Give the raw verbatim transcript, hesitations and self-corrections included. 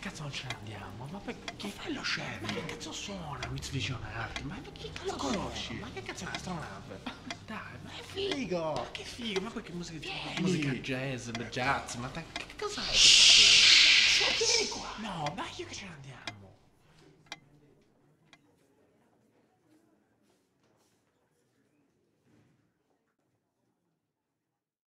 che cazzo non ce ne andiamo? Ma perché fai lo scemo? Ma che cazzo suona Meets Vision Art? Ma che cazzo lo conosci? Ma che cazzo è un'astronave? Dai, ma è figo! Ma che figo! Ma poi che musica di musica jazz, jazz, ma che cos'è? Vieni qua! No, ma io che ce ne andiamo?